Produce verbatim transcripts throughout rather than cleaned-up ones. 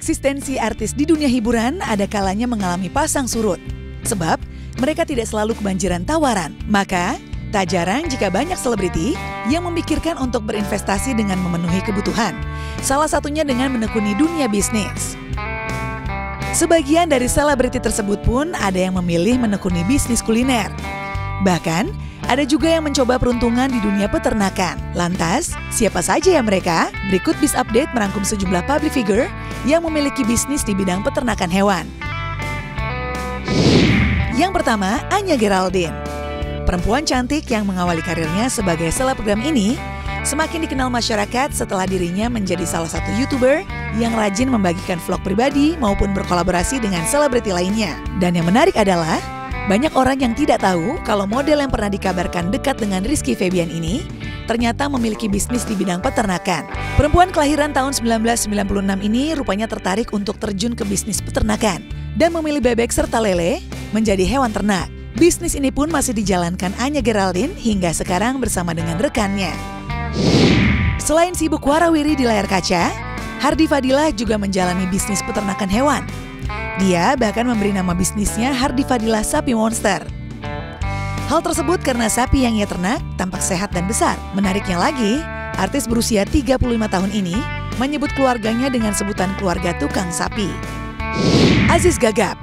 Eksistensi artis di dunia hiburan ada kalanya mengalami pasang surut. Sebab mereka tidak selalu kebanjiran tawaran. Maka tak jarang jika banyak selebriti yang memikirkan untuk berinvestasi dengan memenuhi kebutuhan. Salah satunya dengan menekuni dunia bisnis. Sebagian dari selebriti tersebut pun ada yang memilih menekuni bisnis kuliner. Bahkan ada juga yang mencoba peruntungan di dunia peternakan. Lantas, siapa saja ya mereka? Berikut BIZZ Update merangkum sejumlah public figure yang memiliki bisnis di bidang peternakan hewan. Yang pertama, Anya Geraldine. Perempuan cantik yang mengawali karirnya sebagai selebgram ini semakin dikenal masyarakat setelah dirinya menjadi salah satu YouTuber yang rajin membagikan vlog pribadi maupun berkolaborasi dengan selebriti lainnya. Dan yang menarik adalah banyak orang yang tidak tahu kalau model yang pernah dikabarkan dekat dengan Rizky Febian ini ternyata memiliki bisnis di bidang peternakan. Perempuan kelahiran tahun seribu sembilan ratus sembilan puluh enam ini rupanya tertarik untuk terjun ke bisnis peternakan dan memilih bebek serta lele menjadi hewan ternak. Bisnis ini pun masih dijalankan Anya Geraldine hingga sekarang bersama dengan rekannya. Selain sibuk warawiri di layar kaca, Hardi Fadila juga menjalani bisnis peternakan hewan. Dia bahkan memberi nama bisnisnya Hardi Fadila Sapi Monster. Hal tersebut karena sapi yang ia ternak tampak sehat dan besar. Menariknya lagi, artis berusia tiga puluh lima tahun ini menyebut keluarganya dengan sebutan keluarga tukang sapi. Aziz Gagap.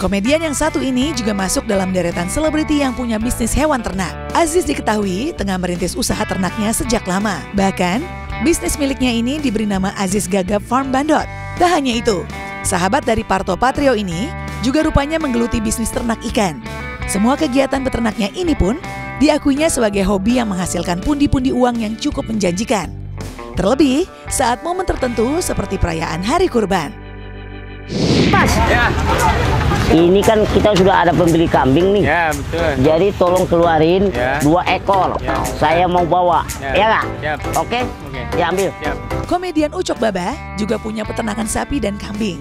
Komedian yang satu ini juga masuk dalam deretan selebriti yang punya bisnis hewan ternak. Aziz diketahui tengah merintis usaha ternaknya sejak lama. Bahkan, bisnis miliknya ini diberi nama Aziz Gagap Farm Bandot. Tak hanya itu, sahabat dari Parto Patrio ini juga rupanya menggeluti bisnis ternak ikan. Semua kegiatan peternaknya ini pun diakuinya sebagai hobi yang menghasilkan pundi-pundi uang yang cukup menjanjikan. Terlebih saat momen tertentu seperti perayaan Hari Kurban. Pas. Ya. Ini kan kita sudah ada pembeli kambing nih. Ya, betul. Jadi tolong keluarin ya. Dua ekor. Ya. Saya mau bawa. Ya, ya Oke? Okay? Okay. Ya, ambil. Siap. Komedian Ucok Baba juga punya peternakan sapi dan kambing.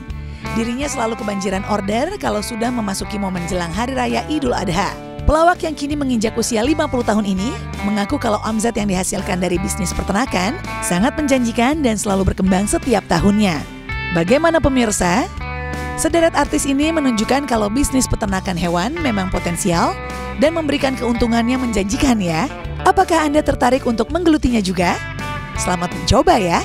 Dirinya selalu kebanjiran order kalau sudah memasuki momen jelang Hari Raya Idul Adha. Pelawak yang kini menginjak usia lima puluh tahun ini mengaku kalau omzet yang dihasilkan dari bisnis peternakan sangat menjanjikan dan selalu berkembang setiap tahunnya. Bagaimana pemirsa? Sederet artis ini menunjukkan kalau bisnis peternakan hewan memang potensial dan memberikan keuntungannya menjanjikan ya. Apakah Anda tertarik untuk menggelutinya juga? Selamat mencoba ya!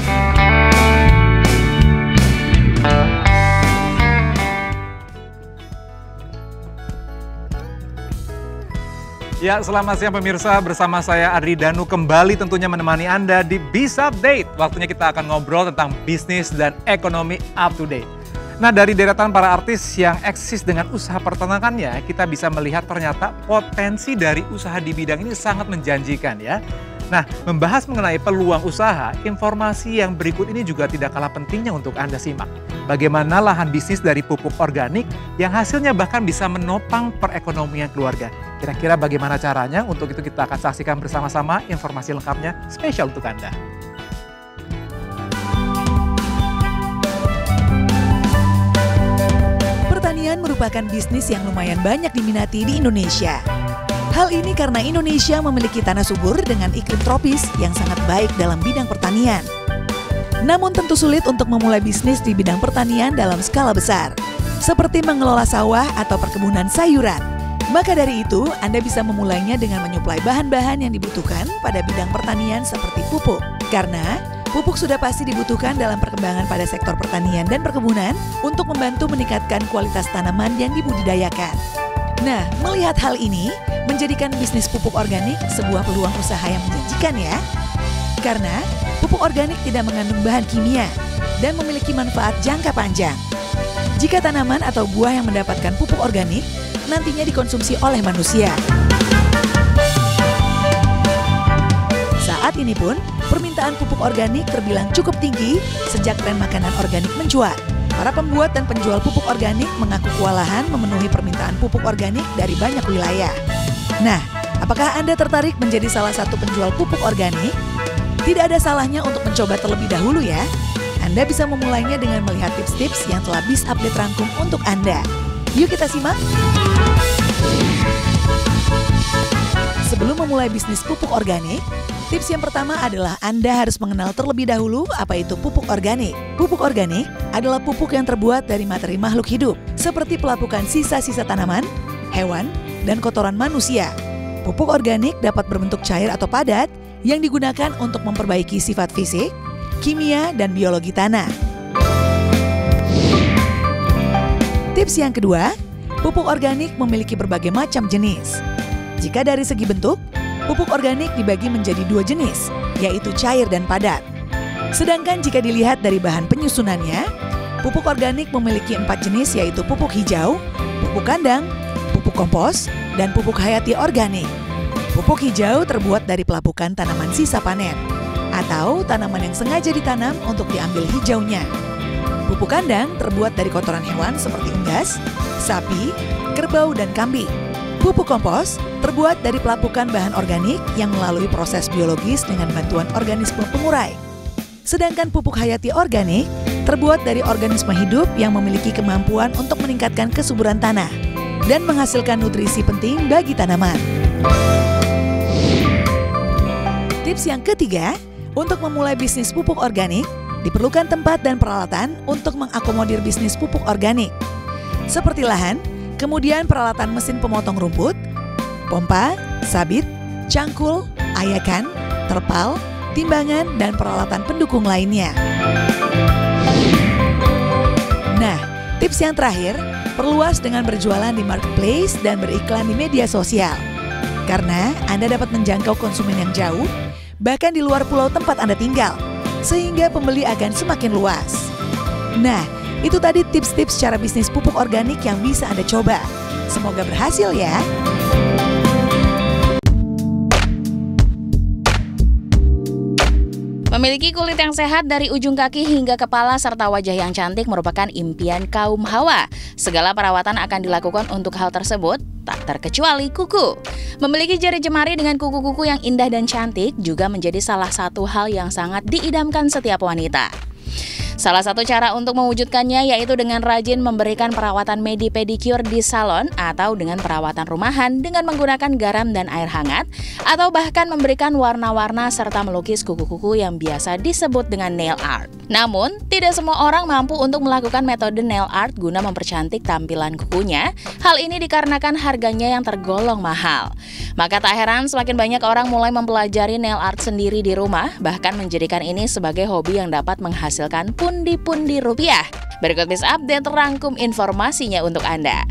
Ya, selamat siang pemirsa, bersama saya Ari Danu kembali tentunya menemani Anda di BIZZ Update. Waktunya kita akan ngobrol tentang bisnis dan ekonomi up to date. Nah, dari deretan para artis yang eksis dengan usaha peternakannya, kita bisa melihat ternyata potensi dari usaha di bidang ini sangat menjanjikan ya. Nah, membahas mengenai peluang usaha, informasi yang berikut ini juga tidak kalah pentingnya untuk Anda simak. Bagaimana lahan bisnis dari pupuk organik yang hasilnya bahkan bisa menopang perekonomian keluarga. Kira-kira bagaimana caranya? Untuk itu kita akan saksikan bersama-sama informasi lengkapnya spesial untuk Anda. Pertanian merupakan bisnis yang lumayan banyak diminati di Indonesia. Hal ini karena Indonesia memiliki tanah subur dengan iklim tropis yang sangat baik dalam bidang pertanian. Namun tentu sulit untuk memulai bisnis di bidang pertanian dalam skala besar, seperti mengelola sawah atau perkebunan sayuran. Maka dari itu, Anda bisa memulainya dengan menyuplai bahan-bahan yang dibutuhkan pada bidang pertanian seperti pupuk. Karena pupuk sudah pasti dibutuhkan dalam perkembangan pada sektor pertanian dan perkebunan untuk membantu meningkatkan kualitas tanaman yang dibudidayakan. Nah, melihat hal ini, menjadikan bisnis pupuk organik sebuah peluang usaha yang menjanjikan ya. Karena pupuk organik tidak mengandung bahan kimia dan memiliki manfaat jangka panjang. Jika tanaman atau buah yang mendapatkan pupuk organik, nantinya dikonsumsi oleh manusia. Saat ini pun, permintaan pupuk organik terbilang cukup tinggi sejak tren makanan organik mencuat. Para pembuat dan penjual pupuk organik mengaku kewalahan memenuhi permintaan pupuk organik dari banyak wilayah. Nah, apakah Anda tertarik menjadi salah satu penjual pupuk organik? Tidak ada salahnya untuk mencoba terlebih dahulu ya. Anda bisa memulainya dengan melihat tips-tips yang telah BIZZ Update rangkum untuk Anda. Yuk kita simak. Sebelum memulai bisnis pupuk organik, tips yang pertama adalah Anda harus mengenal terlebih dahulu apa itu pupuk organik. Pupuk organik adalah pupuk yang terbuat dari materi makhluk hidup, seperti pelapukan sisa-sisa tanaman, hewan, dan kotoran manusia. Pupuk organik dapat berbentuk cair atau padat yang digunakan untuk memperbaiki sifat fisik, kimia, dan biologi tanah. Tips yang kedua, pupuk organik memiliki berbagai macam jenis. Jika dari segi bentuk, pupuk organik dibagi menjadi dua jenis, yaitu cair dan padat. Sedangkan jika dilihat dari bahan penyusunannya, pupuk organik memiliki empat jenis, yaitu pupuk hijau, pupuk kandang, pupuk kompos, dan pupuk hayati organik. Pupuk hijau terbuat dari pelapukan tanaman sisa panen, atau tanaman yang sengaja ditanam untuk diambil hijaunya. Pupuk kandang terbuat dari kotoran hewan seperti unggas, sapi, kerbau, dan kambing. Pupuk kompos terbuat dari pelapukan bahan organik yang melalui proses biologis dengan bantuan organisme pengurai. Sedangkan pupuk hayati organik terbuat dari organisme hidup yang memiliki kemampuan untuk meningkatkan kesuburan tanah dan menghasilkan nutrisi penting bagi tanaman. Tips yang ketiga, untuk memulai bisnis pupuk organik, diperlukan tempat dan peralatan untuk mengakomodir bisnis pupuk organik. Seperti lahan, kemudian peralatan mesin pemotong rumput, pompa, sabit, cangkul, ayakan, terpal, timbangan, dan peralatan pendukung lainnya. Nah, tips yang terakhir, perluas dengan berjualan di marketplace dan beriklan di media sosial. Karena Anda dapat menjangkau konsumen yang jauh, bahkan di luar pulau tempat Anda tinggal, sehingga pembeli akan semakin luas. Nah, itu tadi tips-tips cara bisnis pupuk organik yang bisa Anda coba. Semoga berhasil ya. Memiliki kulit yang sehat dari ujung kaki hingga kepala serta wajah yang cantik merupakan impian kaum Hawa. Segala perawatan akan dilakukan untuk hal tersebut, tak terkecuali kuku. Memiliki jari jemari dengan kuku-kuku yang indah dan cantik juga menjadi salah satu hal yang sangat diidamkan setiap wanita. Salah satu cara untuk mewujudkannya yaitu dengan rajin memberikan perawatan medi-pedicure di salon atau dengan perawatan rumahan dengan menggunakan garam dan air hangat, atau bahkan memberikan warna-warna serta melukis kuku-kuku yang biasa disebut dengan nail art. Namun, tidak semua orang mampu untuk melakukan metode nail art guna mempercantik tampilan kukunya. Hal ini dikarenakan harganya yang tergolong mahal. Maka tak heran semakin banyak orang mulai mempelajari nail art sendiri di rumah, bahkan menjadikan ini sebagai hobi yang dapat menghasilkan pundi-pundi rupiah. Berikut BIZZ Update rangkum informasinya untuk Anda.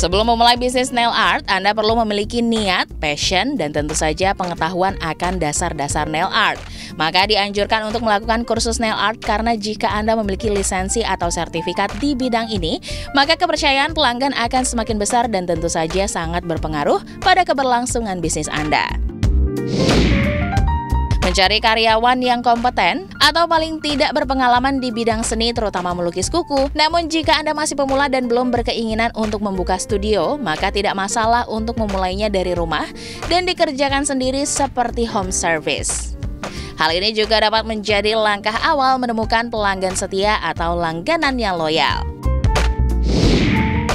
Sebelum memulai bisnis nail art, Anda perlu memiliki niat, passion, dan tentu saja pengetahuan akan dasar-dasar nail art. Maka dianjurkan untuk melakukan kursus nail art karena jika Anda memiliki lisensi atau sertifikat di bidang ini, maka kepercayaan pelanggan akan semakin besar dan tentu saja sangat berpengaruh pada keberlangsungan bisnis Anda. Mencari karyawan yang kompeten atau paling tidak berpengalaman di bidang seni terutama melukis kuku. Namun jika Anda masih pemula dan belum berkeinginan untuk membuka studio, maka tidak masalah untuk memulainya dari rumah dan dikerjakan sendiri seperti home service. Hal ini juga dapat menjadi langkah awal menemukan pelanggan setia atau langganan yang loyal.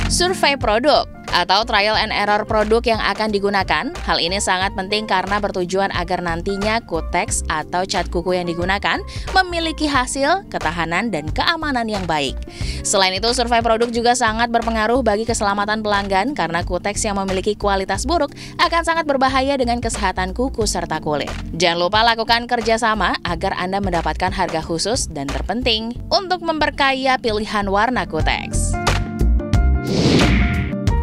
Survei produk atau trial and error produk yang akan digunakan. Hal ini sangat penting karena bertujuan agar nantinya kuteks atau cat kuku yang digunakan memiliki hasil, ketahanan, dan keamanan yang baik. Selain itu, survei produk juga sangat berpengaruh bagi keselamatan pelanggan karena kuteks yang memiliki kualitas buruk akan sangat berbahaya dengan kesehatan kuku serta kulit. Jangan lupa lakukan kerjasama agar Anda mendapatkan harga khusus dan terpenting untuk memperkaya pilihan warna kuteks.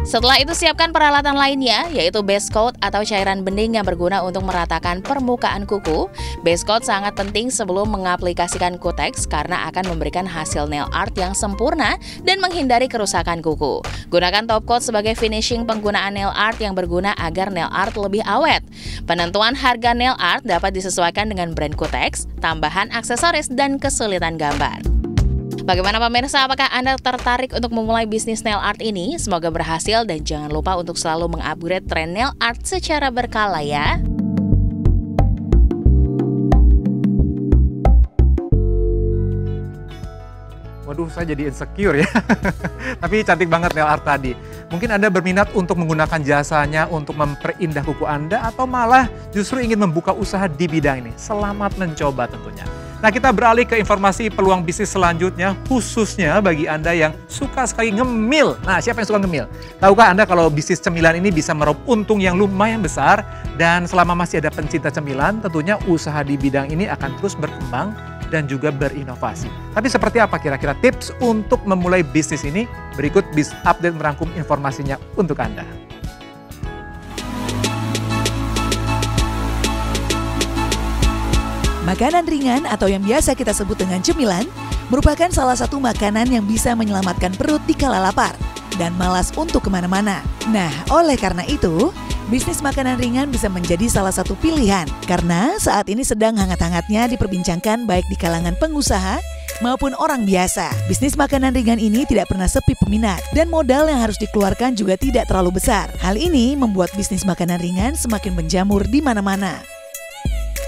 Setelah itu siapkan peralatan lainnya, yaitu base coat atau cairan bening yang berguna untuk meratakan permukaan kuku. Base coat sangat penting sebelum mengaplikasikan kuteks karena akan memberikan hasil nail art yang sempurna dan menghindari kerusakan kuku. Gunakan top coat sebagai finishing penggunaan nail art yang berguna agar nail art lebih awet. Penentuan harga nail art dapat disesuaikan dengan brand kuteks, tambahan aksesoris, dan kesulitan gambar. Bagaimana pemirsa, apakah Anda tertarik untuk memulai bisnis nail art ini? Semoga berhasil dan jangan lupa untuk selalu mengupgrade tren nail art secara berkala ya. Waduh, saya jadi insecure ya. Tapi cantik banget nail art tadi. Mungkin Anda berminat untuk menggunakan jasanya untuk memperindah kuku Anda, atau malah justru ingin membuka usaha di bidang ini. Selamat mencoba tentunya. Nah, kita beralih ke informasi peluang bisnis selanjutnya, khususnya bagi Anda yang suka sekali ngemil. Nah, siapa yang suka ngemil? Tahukah Anda kalau bisnis cemilan ini bisa meraup untung yang lumayan besar? Dan selama masih ada pencinta cemilan, tentunya usaha di bidang ini akan terus berkembang dan juga berinovasi. Tapi seperti apa kira-kira tips untuk memulai bisnis ini? Berikut BIZZ Update merangkum informasinya untuk Anda. Makanan ringan atau yang biasa kita sebut dengan cemilan merupakan salah satu makanan yang bisa menyelamatkan perut di kala lapar dan malas untuk kemana-mana. Nah, oleh karena itu, bisnis makanan ringan bisa menjadi salah satu pilihan karena saat ini sedang hangat-hangatnya diperbincangkan baik di kalangan pengusaha maupun orang biasa. Bisnis makanan ringan ini tidak pernah sepi peminat dan modal yang harus dikeluarkan juga tidak terlalu besar. Hal ini membuat bisnis makanan ringan semakin menjamur di mana-mana.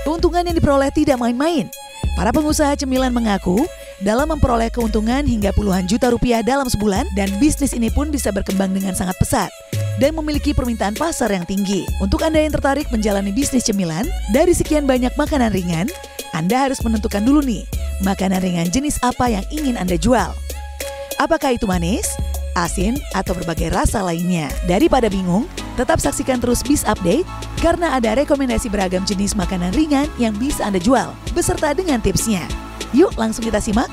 Keuntungan yang diperoleh tidak main-main. Para pengusaha cemilan mengaku dalam memperoleh keuntungan hingga puluhan juta rupiah dalam sebulan dan bisnis ini pun bisa berkembang dengan sangat pesat dan memiliki permintaan pasar yang tinggi. Untuk Anda yang tertarik menjalani bisnis cemilan, dari sekian banyak makanan ringan, Anda harus menentukan dulu nih, makanan ringan jenis apa yang ingin Anda jual. Apakah itu manis, asin, atau berbagai rasa lainnya? Daripada bingung, tetap saksikan terus BIZZ Update karena ada rekomendasi beragam jenis makanan ringan yang bisa Anda jual, beserta dengan tipsnya. Yuk langsung kita simak.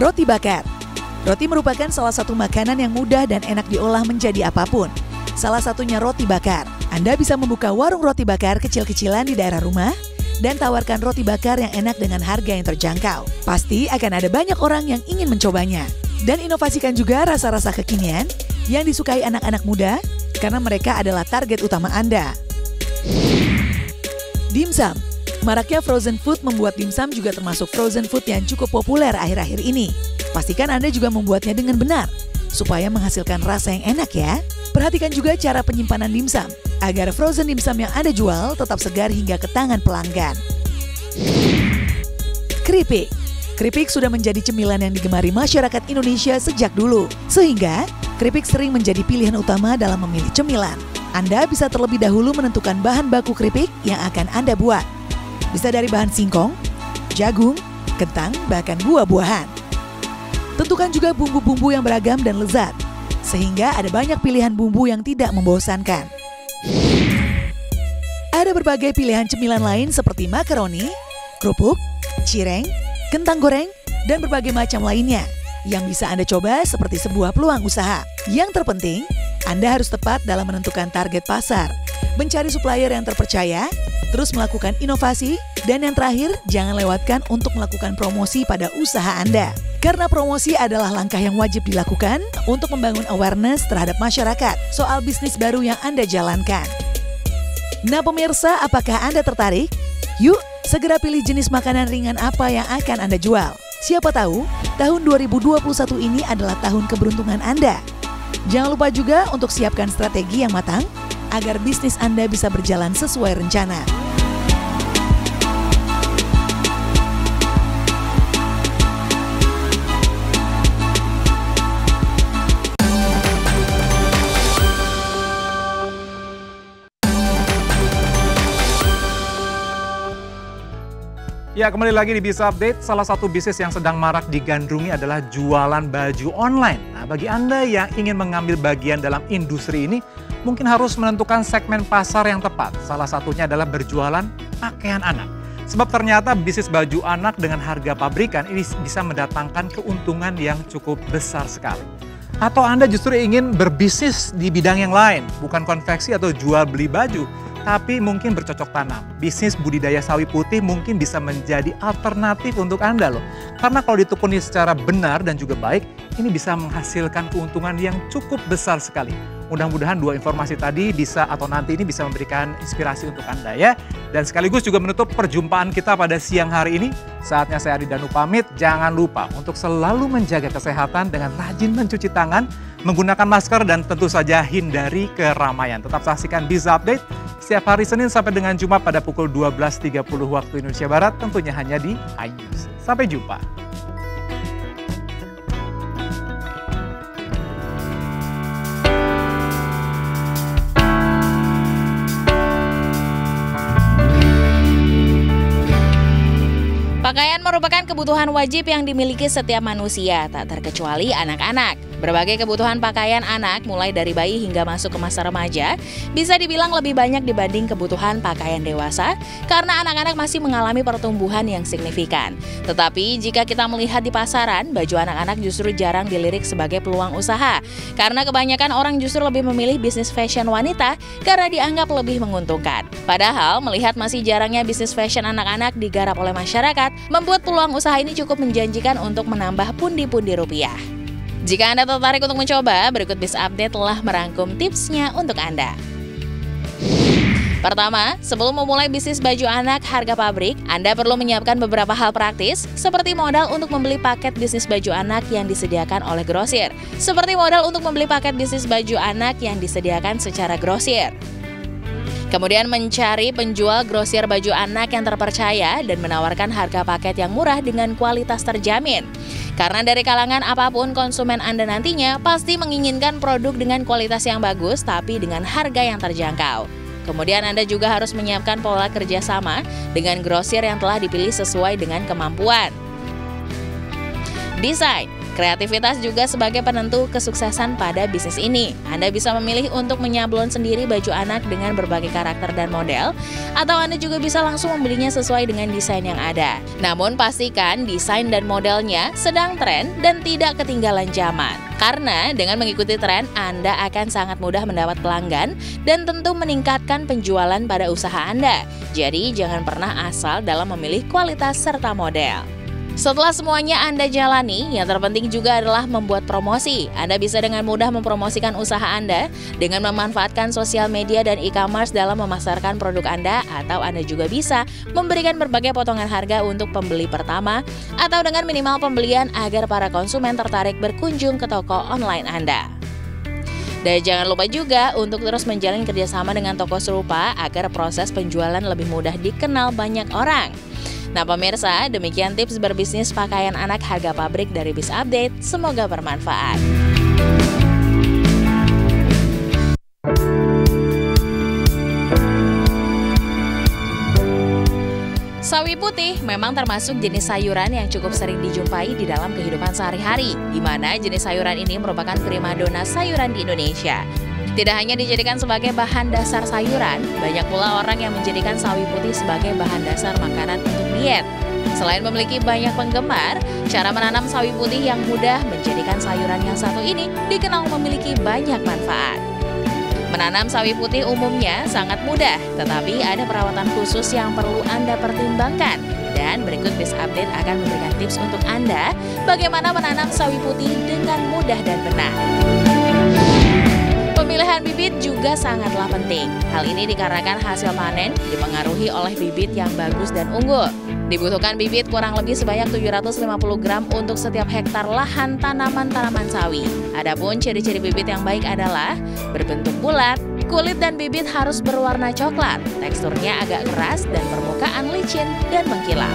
Roti bakar. Roti merupakan salah satu makanan yang mudah dan enak diolah menjadi apapun. Salah satunya roti bakar. Anda bisa membuka warung roti bakar kecil-kecilan di daerah rumah dan tawarkan roti bakar yang enak dengan harga yang terjangkau. Pasti akan ada banyak orang yang ingin mencobanya. Dan inovasikan juga rasa-rasa kekinian yang disukai anak-anak muda karena mereka adalah target utama Anda. Dimsum. Maraknya frozen food membuat dimsum juga termasuk frozen food yang cukup populer akhir-akhir ini. Pastikan Anda juga membuatnya dengan benar, supaya menghasilkan rasa yang enak ya. Perhatikan juga cara penyimpanan dimsum, agar frozen dimsum yang Anda jual tetap segar hingga ke tangan pelanggan. Keripik. Keripik sudah menjadi cemilan yang digemari masyarakat Indonesia sejak dulu. Sehingga, keripik sering menjadi pilihan utama dalam memilih cemilan. Anda bisa terlebih dahulu menentukan bahan baku keripik yang akan Anda buat. Bisa dari bahan singkong, jagung, kentang, bahkan buah-buahan. Tentukan juga bumbu-bumbu yang beragam dan lezat, sehingga ada banyak pilihan bumbu yang tidak membosankan. Ada berbagai pilihan cemilan lain seperti makaroni, kerupuk, cireng, kentang goreng, dan berbagai macam lainnya yang bisa Anda coba seperti sebuah peluang usaha. Yang terpenting, Anda harus tepat dalam menentukan target pasar, mencari supplier yang terpercaya, terus melakukan inovasi, dan yang terakhir, jangan lewatkan untuk melakukan promosi pada usaha Anda. Karena promosi adalah langkah yang wajib dilakukan untuk membangun awareness terhadap masyarakat soal bisnis baru yang Anda jalankan. Nah pemirsa, apakah Anda tertarik? Yuk, segera pilih jenis makanan ringan apa yang akan Anda jual. Siapa tahu, tahun dua ribu dua puluh satu ini adalah tahun keberuntungan Anda. Jangan lupa juga untuk siapkan strategi yang matang, agar bisnis Anda bisa berjalan sesuai rencana. Ya, kembali lagi di BIZZ Update. Salah satu bisnis yang sedang marak digandrungi adalah jualan baju online. Nah, bagi Anda yang ingin mengambil bagian dalam industri ini, mungkin harus menentukan segmen pasar yang tepat. Salah satunya adalah berjualan pakaian anak. Sebab ternyata bisnis baju anak dengan harga pabrikan ini bisa mendatangkan keuntungan yang cukup besar sekali. Atau Anda justru ingin berbisnis di bidang yang lain, bukan konveksi atau jual beli baju, tapi mungkin bercocok tanam. Bisnis budidaya sawi putih mungkin bisa menjadi alternatif untuk Anda loh. Karena kalau ditekuni secara benar dan juga baik, ini bisa menghasilkan keuntungan yang cukup besar sekali. Mudah-mudahan dua informasi tadi bisa atau nanti ini bisa memberikan inspirasi untuk Anda ya. Dan sekaligus juga menutup perjumpaan kita pada siang hari ini. Saatnya saya Ari Danu pamit, jangan lupa untuk selalu menjaga kesehatan dengan rajin mencuci tangan, menggunakan masker dan tentu saja hindari keramaian. Tetap saksikan BIZZ Update setiap hari Senin sampai dengan Jumat pada pukul dua belas tiga puluh waktu Indonesia Barat tentunya hanya di iNews. Sampai jumpa. Pakaian merupakan kebutuhan wajib yang dimiliki setiap manusia, tak terkecuali anak-anak. Berbagai kebutuhan pakaian anak, mulai dari bayi hingga masuk ke masa remaja, bisa dibilang lebih banyak dibanding kebutuhan pakaian dewasa, karena anak-anak masih mengalami pertumbuhan yang signifikan. Tetapi jika kita melihat di pasaran, baju anak-anak justru jarang dilirik sebagai peluang usaha, karena kebanyakan orang justru lebih memilih bisnis fashion wanita karena dianggap lebih menguntungkan. Padahal melihat masih jarangnya bisnis fashion anak-anak digarap oleh masyarakat, membuat peluang usaha ini cukup menjanjikan untuk menambah pundi-pundi rupiah. Jika Anda tertarik untuk mencoba, berikut BIZZ Update telah merangkum tipsnya untuk Anda. Pertama, sebelum memulai bisnis baju anak harga pabrik, Anda perlu menyiapkan beberapa hal praktis, seperti modal untuk membeli paket bisnis baju anak yang disediakan oleh grosir. Seperti modal untuk membeli paket bisnis baju anak yang disediakan secara grosir. Kemudian mencari penjual grosir baju anak yang terpercaya dan menawarkan harga paket yang murah dengan kualitas terjamin. Karena dari kalangan apapun konsumen Anda nantinya pasti menginginkan produk dengan kualitas yang bagus tapi dengan harga yang terjangkau. Kemudian Anda juga harus menyiapkan pola kerjasama dengan grosir yang telah dipilih sesuai dengan kemampuan. Desain. Kreativitas juga sebagai penentu kesuksesan pada bisnis ini. Anda bisa memilih untuk menyablon sendiri baju anak dengan berbagai karakter dan model, atau Anda juga bisa langsung membelinya sesuai dengan desain yang ada. Namun pastikan desain dan modelnya sedang tren dan tidak ketinggalan zaman. Karena dengan mengikuti tren, Anda akan sangat mudah mendapat pelanggan dan tentu meningkatkan penjualan pada usaha Anda. Jadi jangan pernah asal dalam memilih kualitas serta model. Setelah semuanya Anda jalani, yang terpenting juga adalah membuat promosi. Anda bisa dengan mudah mempromosikan usaha Anda dengan memanfaatkan sosial media dan e-commerce dalam memasarkan produk Anda, atau Anda juga bisa memberikan berbagai potongan harga untuk pembeli pertama atau dengan minimal pembelian agar para konsumen tertarik berkunjung ke toko online Anda. Dan jangan lupa juga untuk terus menjalin kerjasama dengan toko serupa agar proses penjualan lebih mudah dikenal banyak orang. Nah pemirsa, demikian tips berbisnis pakaian anak harga pabrik dari BIZZ Update, semoga bermanfaat. Sawi putih memang termasuk jenis sayuran yang cukup sering dijumpai di dalam kehidupan sehari-hari, di mana jenis sayuran ini merupakan primadona sayuran di Indonesia. Tidak hanya dijadikan sebagai bahan dasar sayuran, banyak pula orang yang menjadikan sawi putih sebagai bahan dasar makanan untuk diet. Selain memiliki banyak penggemar, cara menanam sawi putih yang mudah menjadikan sayuran yang satu ini dikenal memiliki banyak manfaat. Menanam sawi putih umumnya sangat mudah, tetapi ada perawatan khusus yang perlu Anda pertimbangkan. Dan berikut BIZZ Update akan memberikan tips untuk Anda bagaimana menanam sawi putih dengan mudah dan benar. Pemilihan bibit juga sangatlah penting. Hal ini dikarenakan hasil panen dipengaruhi oleh bibit yang bagus dan unggul. Dibutuhkan bibit kurang lebih sebanyak tujuh ratus lima puluh gram untuk setiap hektar lahan tanaman-tanaman sawi. Adapun ciri-ciri bibit yang baik adalah berbentuk bulat, kulit dan bibit harus berwarna coklat, teksturnya agak keras dan permukaan licin dan mengkilap.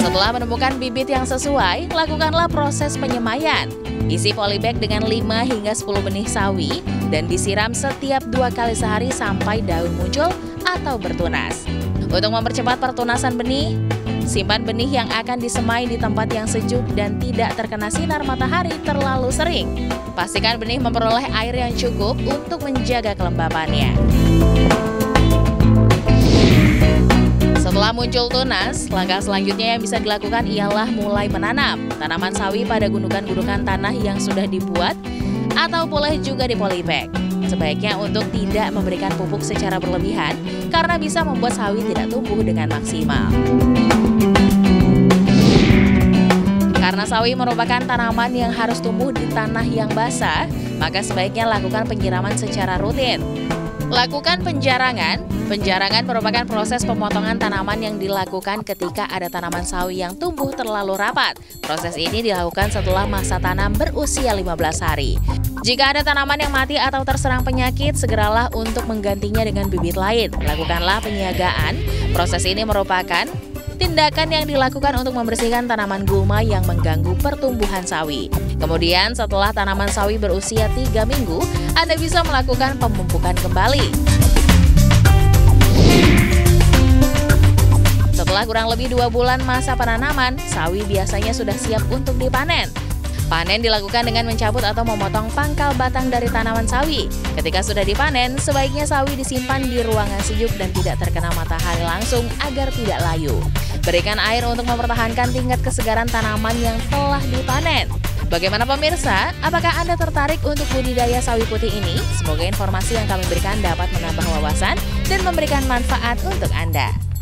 Setelah menemukan bibit yang sesuai, lakukanlah proses penyemaian. Isi polybag dengan lima hingga sepuluh benih sawi dan disiram setiap dua kali sehari sampai daun muncul atau bertunas. Untuk mempercepat pertunasan benih, simpan benih yang akan disemai di tempat yang sejuk dan tidak terkena sinar matahari terlalu sering. Pastikan benih memperoleh air yang cukup untuk menjaga kelembapannya. Setelah muncul tunas, langkah selanjutnya yang bisa dilakukan ialah mulai menanam tanaman sawi pada gundukan-gundukan tanah yang sudah dibuat atau boleh juga di polybag. Sebaiknya untuk tidak memberikan pupuk secara berlebihan karena bisa membuat sawi tidak tumbuh dengan maksimal. Karena sawi merupakan tanaman yang harus tumbuh di tanah yang basah, maka sebaiknya lakukan penyiraman secara rutin. Lakukan penjarangan. Penjarangan merupakan proses pemotongan tanaman yang dilakukan ketika ada tanaman sawi yang tumbuh terlalu rapat. Proses ini dilakukan setelah masa tanam berusia lima belas hari. Jika ada tanaman yang mati atau terserang penyakit, segeralah untuk menggantinya dengan bibit lain. Lakukanlah penyiagaan. Proses ini merupakan tindakan yang dilakukan untuk membersihkan tanaman gulma yang mengganggu pertumbuhan sawi. Kemudian setelah tanaman sawi berusia tiga minggu, Anda bisa melakukan pemupukan kembali. Setelah kurang lebih dua bulan masa penanaman, sawi biasanya sudah siap untuk dipanen. Panen dilakukan dengan mencabut atau memotong pangkal batang dari tanaman sawi. Ketika sudah dipanen, sebaiknya sawi disimpan di ruangan sejuk dan tidak terkena matahari langsung agar tidak layu. Berikan air untuk mempertahankan tingkat kesegaran tanaman yang telah dipanen. Bagaimana pemirsa? Apakah Anda tertarik untuk budidaya sawi putih ini? Semoga informasi yang kami berikan dapat menambah wawasan dan memberikan manfaat untuk Anda.